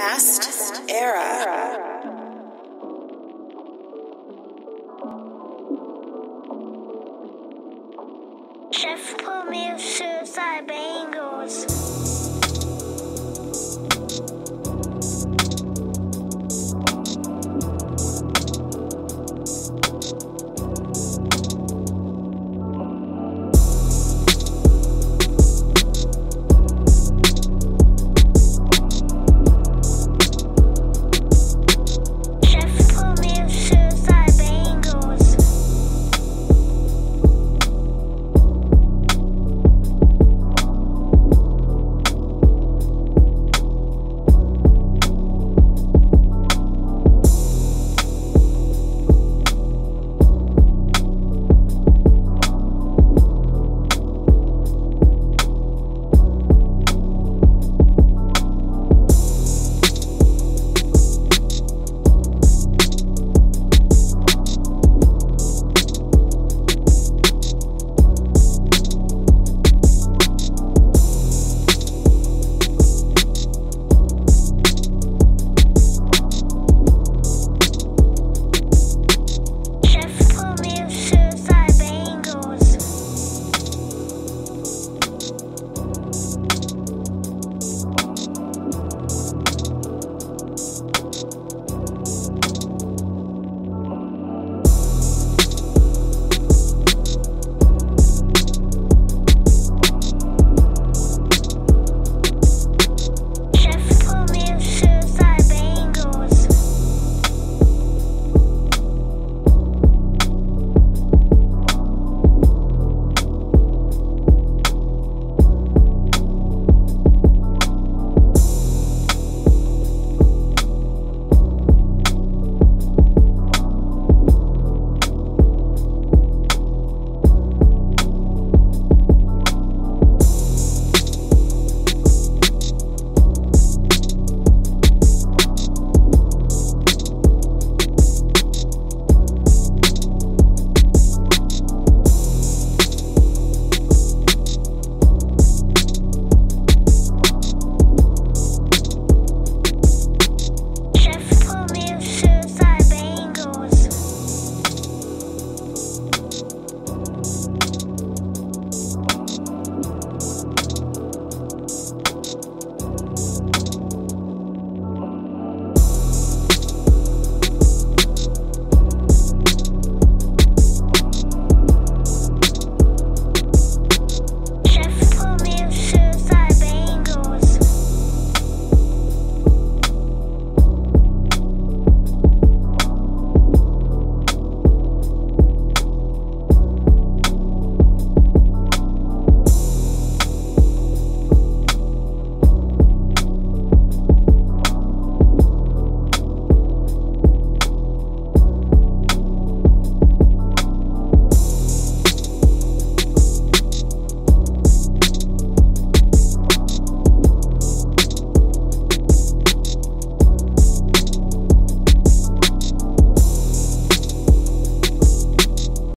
Fast Era.